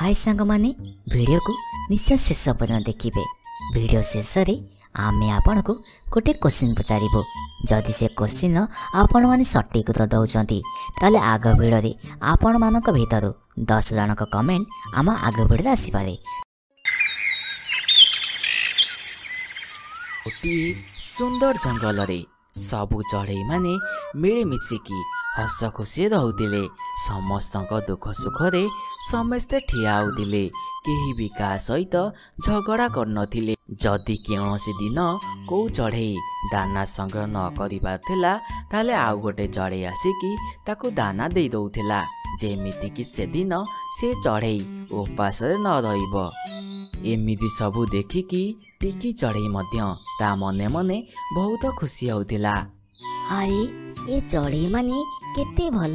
हाय सांग माने वीडियो को निश्चय शेष पर्यटन देखिए। वीडियो शेष रे आमे आपण को गोटे क्वेश्चन पचारिबो, जदि से क्वेश्चन आपण माने सटीक उत्तर दउचंती ताले आग वीडियो रे आपण मानक भितरु 10 जनक कमेंट आम आग वीडियो रे आसी पारे। ओटी सुंदर जंगल रे सबु चढ़ई माने मिली मिसिकी हस खुशी रोले, समस्त दुख सुखरे समस्ते ठिया होते, केही भी का सहित झगड़ा कर नथिले। जदि कौनसी दिन कौ चढ़ई दाना संग्रह न कर पारथिला ताले आउ गोटे चढ़ई आसिकी ताकू दाना दे दउथिला, जेमिति कि से दिन से चढ़ई उपास न रहिबो। एमिति सबु देखिकी टिकी चढ़ई मध्य ता मने मने बहुत खुशी होतिला। अरे ये चढ़ई माने केते भल,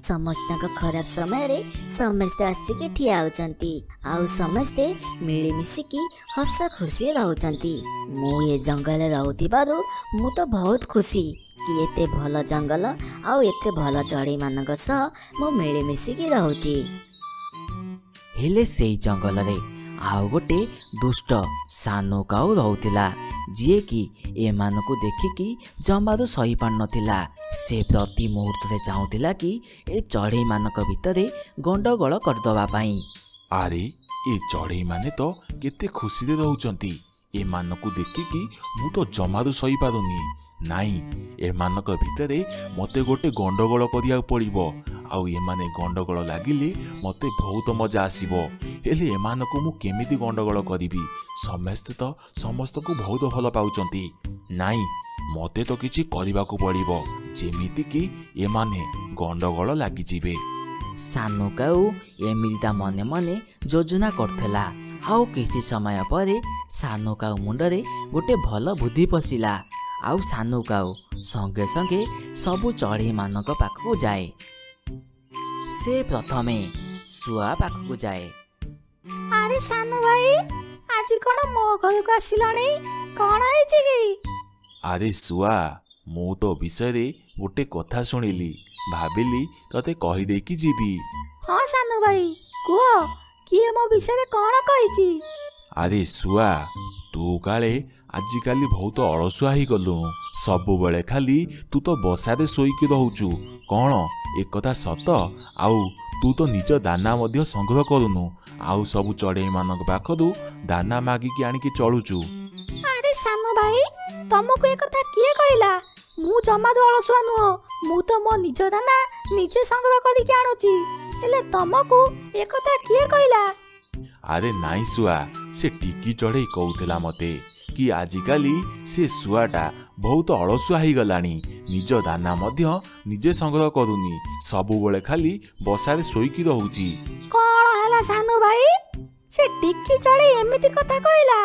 समस्त खराब समय रे समस्ते आसिके ठिया होचंती, आउ समस्ते मिली मिसिकी हस खुशी रहउचंती। मु ये जंगल रहउतिबारु मु तो बहुत खुशी कि एते भल जंगल आउ एते भल चढ़ई मानक सह मु मिली मिसिकी रहउची। हेले सेई जंगल रे आउ गोटे दुष्ट सानो काऊ रहउतिला, जी कि एमानकु देखिकी जमारू सही पान नथिला। से प्रति मुहूर्त से चाहूला कि ए चढ़ई मानक भितर गंडगोल करदवाई। आरे ये चढ़ई माने तो केते खुशी रोचंती, एमानकु देखिकी मु तो जमारू सही पारुनी, नाई एमानक भितर मते गोटे गंडगोल करिया पड़िबो, आउ एमाने गंडगोल लागिले मते बहुत मजा आसीबो। हेले एमानकु मु केमिति गंडगोल करिबी, समस्त तो समस्त को बहुत भल पाउचंती, नाई मते तो किछि करिबाकु पड़िबो जेमिति कि एमाने गंडगोल लागि जिवे। सानु काऊ एमिता मने मने योजना करथला। आउ किछि समय परे सानु काऊ मुंडरे गोटे भल बुद्धि पसिला, आउ सानु काऊ संगे संगे सबु चढ़ई मानक पाखकु जाए। से प्रथमे सुआ पाखकु जाए। अरे सानु भाई आज कोन मो घर को आसिलाणी कोन आइ छी? अरे सुआ मु तो विषय रे गोटे कथा सुनिली, भाबिली तते कहि दे कि जीवी। हां सानु भाई को कि मो विषय रे कोन कहि छी? अरे सुआ तू काले आजिकाली बहुत अलसुआ ही गलु, सब बेले खाली तू तो बसारे सोईकी रहउचु, कोन एकता सत? आउ तू तो निज दाना मध्य संग्रह करूनु, आउ सब चढ़ई मानक पाखु दाना मागिकी आनिकी चलुचु। अरे सानु भाई तुमको एकता किए कहला? मु जमा अलसुआ नुह, मु तो मो निज दाना निजे संग्रह करिकी आनुची, हेले तुमको एकता किए कहला? अरे नाइ सुआ, से टिकी चढ़ई कहउतला मते कि आजिकाली से सुआटा बहुत अलसुआ ही गलानी, निज दाना मध्य निजे संग्रह करूनी, सबु बेले खाली बसारे सोईकी रहउची। कोन हला सानु भाई से टिकी चढ़ई एमिति कथा कहला?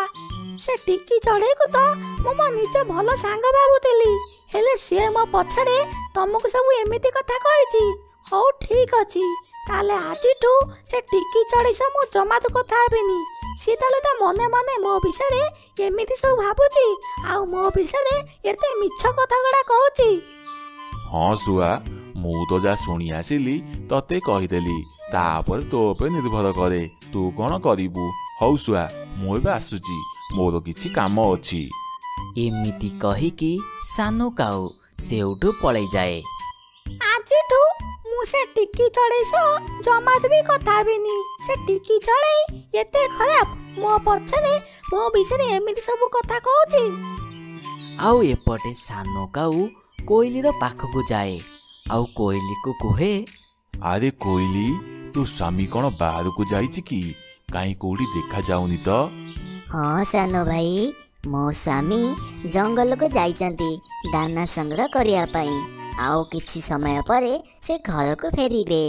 से टिकी चढ़ई को तो मो निज भल सांग बाबुतेली, हेले से मो पछरे तुमको सब एमिति कथा कहिची। हो ठीक अछि ताले आजिठू से टिकी चढ़ई से मो जमा तो कथा हेबिनी, सी ताले ता मने मने मो विषय रे एमिति सब भाबुची, आउ मो विषय रे एते मिछ कथा गडा कहउची। हां सुआ मु तो जा सुनी आसिली तते कहि देली, तापर तो पे निर्भर करे तू कोन करिवु। हौ सुआ मु एबे आसुची, मोर किछि काम अछि। एमिति कहि कि सानु काऊ से उठु पळै जाए। आजिठू मुसे टिकी चढ़ई सो जमात भी कथा बिनी, से टिकी चढ़ई एते खराब मो पछरे मो बिसरे एमिति सब कथा कहउची। आउ एपटे सानो काऊ कोइली रो पाखकु जाए, आउ कोइली को कोहे। अरे कोइली तू स्वामी कोन बाहर को जाईची कि? काई कोडी देखा जाउनी तो? हां सानो भाई मो स्वामी जंगल को जाईचंती दाना संग्रह करिया पई, आउ किछि समय परे से घर को फेरीबे।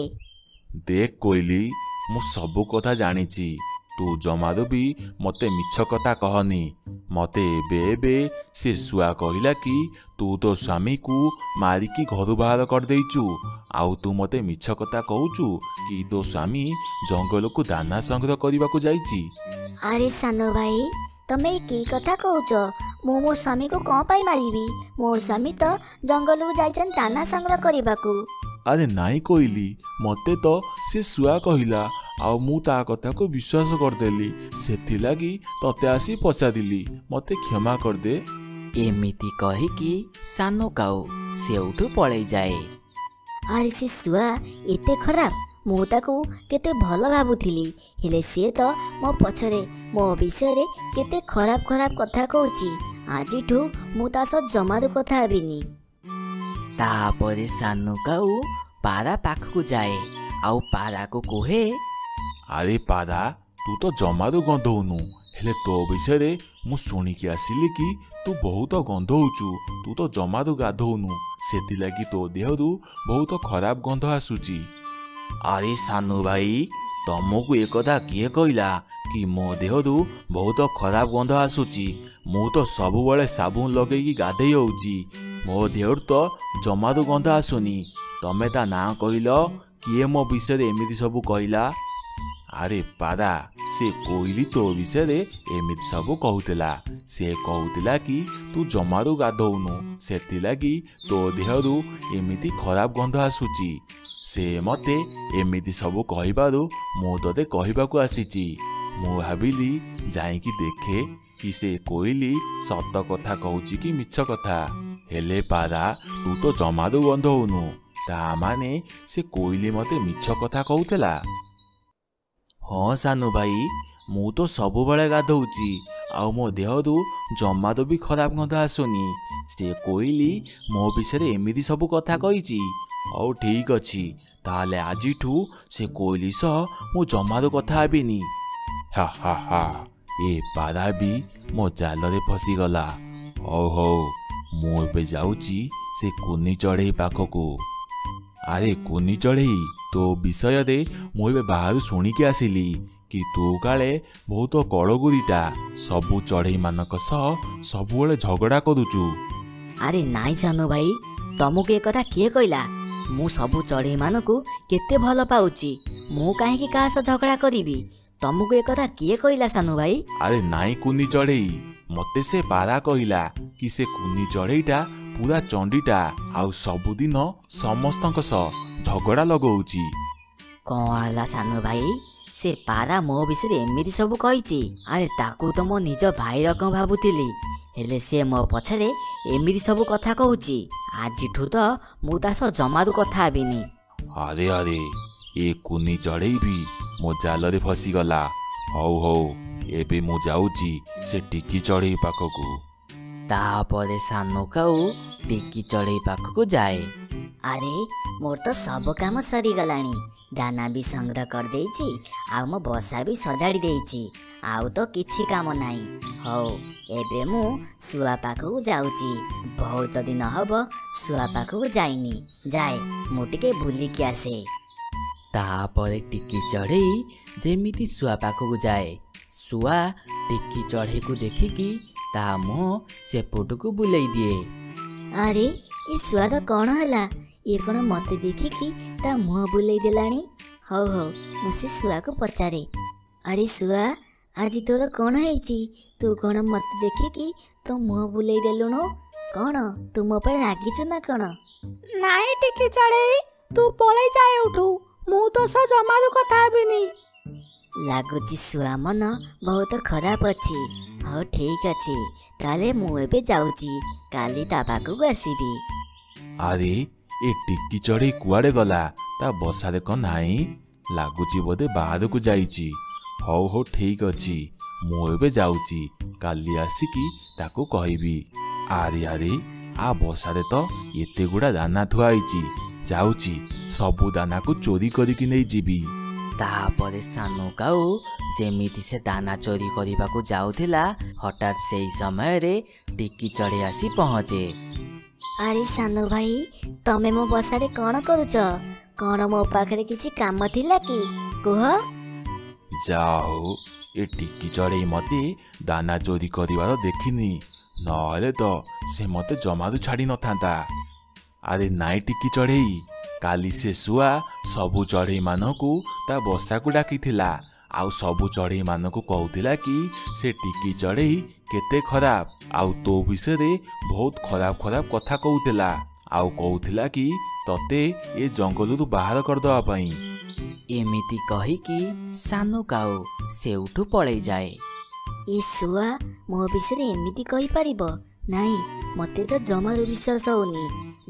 देख कोइली मु सब कथा जानिची, तू जमारू भी मते मिछ कथा कहनी। मते एबे से सुआ कहला कि तू तो स्वामी को मारिकी घर बाहर कर देइचु, आउ तू मते मिछ कथा कहउचु कि तो स्वामी जंगल को दाना संग्रह करबा को जाईची। अरे सानो भाई तमे की कथा कहउचो? मो मो स्वामी को कौन पाई मारिबी? मो स्वामी तो जंगल को जाईचन दाना संग्रह करबा को। अरे नाई कोइली मते तो से सुआ कहला आता को विश्वास करदेली से लगी तते आसी पचारिली मते क्षमा करदे। एमिति कहिकी सानो काऊ सेउठु पळै जाए। अरे से सुआ एते खराब मो ताकू केते भल भाबुथिली हेले से तो मो पछरे मो विषय रे केते खराब खराब कथा कहूची आज ठू मु तास जमादु कथा हेबिनी। तापरे सानो काऊ पारा पाखकु जाए आउ पारा को कोहे, अरे पारा तू तो जमादु गंधौनु हेले तो विषय मु शुणिकी आसिली कि तू बहुत गंधौचु, तू तो जमारू गाधौनु सेगी तो देहरु बहुत खराब गंध आसुची। अरे सानू भाई तुमको एक कथा किए कहला कि मो देहरु बहुत खराब गंध आसुची, मु तो सब बेले साबुन लगे गाधे होउची, मो देहरु तो जमारू गंध आसुनी, तमे ता ना कहल किए मो विषय एमती सब कहला। अरे पारा से कोईली तो विषय एमती सब कहूला से कहूला कि तू जमारू गाधौनु से लगी तो देहरु एमती खराब गंध आसुची, से मते एमती सब कहू मु ते कहवाक आसीची। मु भाविली जाइकी देखे कि से कोईली सत कथा कहूची कि मिछ कथा, हेले पारा तू तो जमारू गंधौनु ता माने से कोईली मते मिछ कथा कहूला। हाँ सानू भाई मु तो सब बेले गाधौची आ मो देहरु जमा तो भी खराब गंध आसुनी, से कोईली मो विषय एमती सब कथा कही। हाउ ठीक अच्छी ताले आज ठू से कोईली सह मो जमारू कथा हेबिनी। हा हा हा ए पारा भी मो जाल रे फसीगला। ओ हो मु ए जाउची से कुनी चढ़े पाख को। अरे कुनी चढ़े तो विषय रे मुझे बाहर शुणिकी आसिली कि तू काले बहुत कलगुरीटा सबू चढ़ई मानक सबुले झगड़ा करुचु। अरे नाई सानू भाई तुमको एक कथा किए कहला मु सबू चढ़ई मानक केते भल पाउची, मु काहे का झगड़ा करीबी तुमको एक कथा किए कहला सानू भाई। अरे नाई कुनी चढ़ई मते से पारा कहला कि से कुनी चढ़ईटा पूरा चंडीटा आउ सबुदिन समस्तक झगड़ा लगौची। कहला सानू भाई से पारा मो विषय एमती सब कही। अरे ताकू तो मो निज भाई रकम भावुली हेले से मो पछरे एमती सब कथा कहूची आज ठू तो मु तास जमारू कथा हेबिनी। अरे अरे ए कुनी चढ़ई भी मो जाल रे फसीगला। हाउ हो एबे मु जाउची से टिकी चढ़ई पाखकू। तापरे सानू काऊ टिकी चढ़ई पाखकू जाए। अरे मोर तो सब काम सरीगलाणी, दाना भी संग्रह कर देइची आ मो बसा भी सजाड़ी देइची, आउ तो किछि काम नाही। हौ एबे मु सुआ पाखकू जाउची, बहुत दिन हबो सुआ पाखकू जाइनी, जाए मु टिके भूली कि आसे। तापरे टिकी चढ़ई जेमिति सुआ पाखकू जाए। सुआ टिकी चढ़ई को देखिकी ता मो सेपट को बुलाई दिए। अरे ये सुआ तो कौन हला, ये कौन मते देखिकी ता मुह बुलाई देलाणी। हौ हौ मुझे सुआ को पचारे। अरे सुआ आज तोर कौन हैची, तू कौन मते देखिकी तो मुह बुलाई देलुणु, कौन तू मो पर रागिचु ना कौन? नाई टिकी चढ़े तू पळै जाए उठू, मु तो सो जमारू कथा हेबिनी। लागुची सुआ मन बहुत खराब अच्छी। हाँ ठीक अच्छी ताले मुझे जाऊँगी काली ताबाकू आसबी। अरे ए टिक्की चढ़ी कुआड़े गला ता बसारे कौन नाई, लगुच बोधे बाहर को जाइची। हौ हौ ठीक अच्छी मुझे जाऊँगी काली आसिकी ताकू कहबी। अरे अरे आ बसारे तो एते गुड़ा दाना थुआईची, जाऊँगी सबू दाना को चोरी करके नहीं जीवी। तापरे सानू काऊ जेमिति से दाना चोरी करने को जाऊला, हठात से ही समय रे टिकी चढ़े आसी पहुँचे। अरे सानू भाई तमें मो बसारे कौन करुच, कौन मो पाखे किसी काम थिला कि कह? जाओ ए टिकी चढ़े मते दाना चोरी कर देखनी, नहले तो से मते जमारू छाड़ी न था। अरे नाई टिकी चढ़े काली से सुआ सबू चढ़ई मानकू ता बसा को डाकी थिला, आउ सबू चढ़ई मानकू कहूला कि से टिकी चढ़ई केते खराब आउ तो विषय रे बहुत खराब खराब कथा कहूला, आउ कहूला कि तते ए जंगल रु बाहर करदेवाई। एमिति कहीकि सानो काऊ सेउठु पड़े जाए। ए सुआ मो विषय एमिति कही पारिबो नाई, मते तो जमारू विश्वास होनी,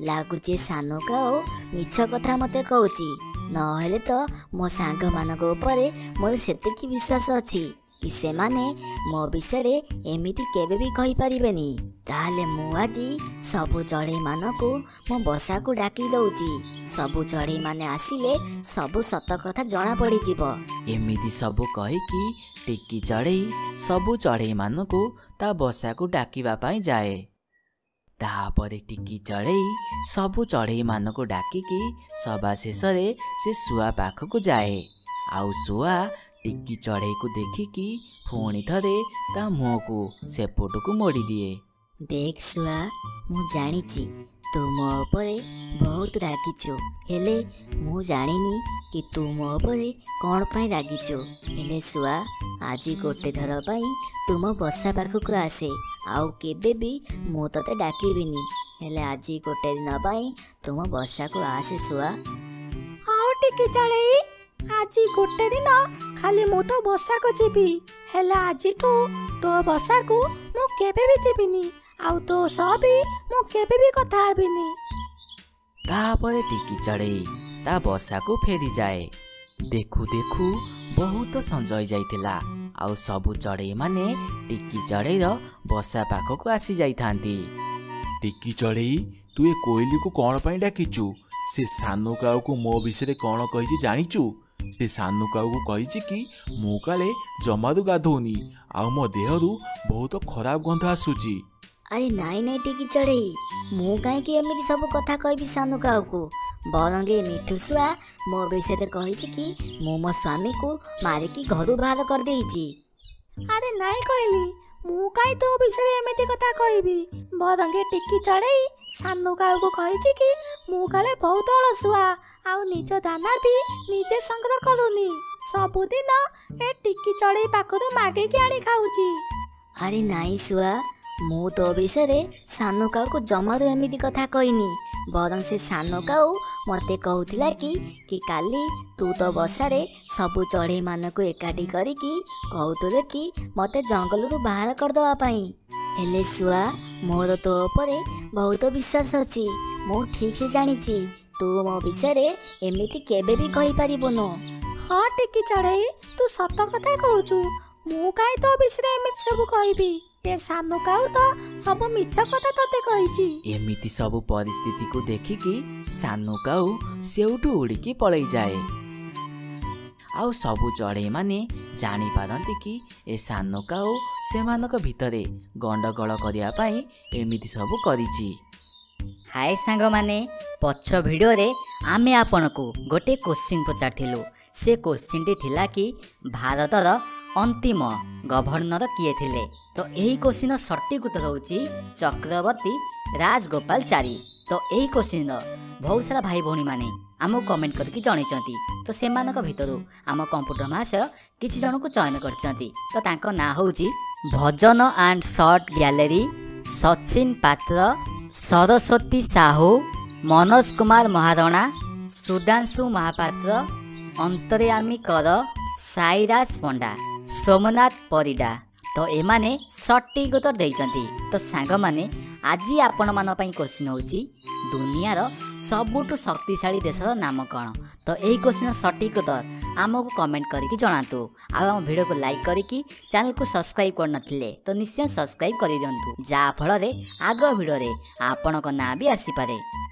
लागुचे सानो काऊ मिछ कथा मते कहउची, नहेले तो मो सांग मानक उपरे मोर सेतेकी विश्वास अछि कि से माने मो विषय एमिति केबे भी कही पारिबेनी। ताले मु आज सबु चढ़ई मानकु मो बसा को डाकी दउची, सबु चढ़ई माने आसिले सबु सत कथा जना पड़ी जीवो। एमिति सबु कहि कि टिक्की चढ़ई सबु चढ़ई मानकु ता बसा को डाकीबा पई जाए। तापरे टिक्की चढ़ई सबु चढ़ई मानकु डाकी कि सभा शेष रे से सुआ पाख को जाए। आउ सुआ टिक्की चढ़ई को देखी कि पुणी थरे ता मुह को सेपट को मोड़ी दिए। देख सुआ मु जानी ची तू मो उपरे बहुत रागिचु, हेले मु जानिनी कि तू मो उपरे कौन पाई रागिचु, हेले सुआ आज गोटे थर पाई तुम बसा पाखक आसे, आउ केबे भी मु तते डाकिबिनी, हेले आज गोटे दिन पाई तुम बसा को आसे सुआ। हाउ टिके चढ़ई आज गोटे दिन खाली मु तो बसा को जीबी, हेले आज तो बसा को मु केबे भी जीबिनी, आउ तो सबी मु केबे भी कथा हेबिनी। तापरे टिकी चढ़ई ता बसा को फेरी जाए। देखू देखू बहुत संजय जाइथिला, आउ सबु चढ़ई माने टिकी चढ़ई रो बसा पाख को आसी जाइथांती। टिकी चढ़ई तू ए कोइली को कोन पई डाकिचु, से सानो काऊ को मो विषय कोन कहिची जानिचु, से सानो काऊ को कहिची कि मो काले जमादु गाधोनी, आउ मो देहरु बहुत खराब गंध आसुची। अरे नाई नाई टिकी चढ़ई मु कहीं एमती सब कथा कहबी सानु काऊ को, बरंग मिठू सुआ मो विषय कही कि मु मो स्वामी को मारिकी घर बाहर कर देइची। अरे नाई कहली मु कहीं तो विषय एमती कथा कहबी, बरंग टिकी चढ़ई सानु काऊ को कही कि मु काले बहुत अलसुआ, आउ निज दाना भी निजे संग्रह करूनी, सबुदिन ए टिकी चढ़ई पाखु मागे कि आणी खाऊची। अरे नाई सुआ मु तो विषय सानो काऊ को जमारू एमती कथा कहनी, बरं से सानो काऊ मते कहूला कि काली तू तो बसारे सबू चढ़ई मानक एकाठी करिकी कहतुले कि मते जंगल रु बाहर करदवा पाई, हेले सुआ मोर तो ऊपर बहुत विश्वास अछि, मु ठीक से जानी तू मो विषय एमती केबे भी कहि पारिबोनो। हां टिकी चढ़ई तू सत कथा कहउछु, मु काई तो विषय एमती सब कहबी, ए सानो काऊ तो सब मिछ कथा तते कहिची। एमिति सब परिस्थिति को देखी कि सानो काऊ सेउटु उड़िकी पळई जाए। आउ सबु चढ़ई माने जानी पारंती कि ए सानो काऊ सेमानक भितरे गंडगोल करिया पाई एमिति सब करिची। हाय सांग माने, पछ भिडियो रे आमे आपनकु गोटे क्वेश्चन पचारथिलु, से क्वेश्चन टी थिला कि भारतर अंतिम गवर्नर किए थिले, तो यही क्वेश्चन सटीक उत्तर हो चक्रवर्ती राजगोपालचारी। तो यही क्वेश्चन बहुत सारा भाई भौणी माने आम कमेंट करके जनइचंती, तो से भितर आम कंप्यूटर महाशय किसी जन को चयन कर ना हूँ भजन and short gallery Sachin Patra, Saraswati Sahu, Manoj Kumar, Maharana Sudhanshu, Mahapatra अंतरामीकर, सईराज पंडा, सोमनाथ पिडा। तो एमाने सटीक उत्तर देइचंती। तो सांग माने आज आपण मान पई क्वेश्चन होउची दुनिया रो सबुटु शक्तिशाली देशर नाम कौन। तो यही क्वेश्चन सटीक उत्तर आमको कमेंट करके जणातु, आम वीडियो को लाइक करके चैनल को सब्सक्राइब कर नथिले तो निश्चय सब्सक्राइब कर दियंतु, जहाँ फल आग वीडियो रे आपण को ना भी आसी पारे।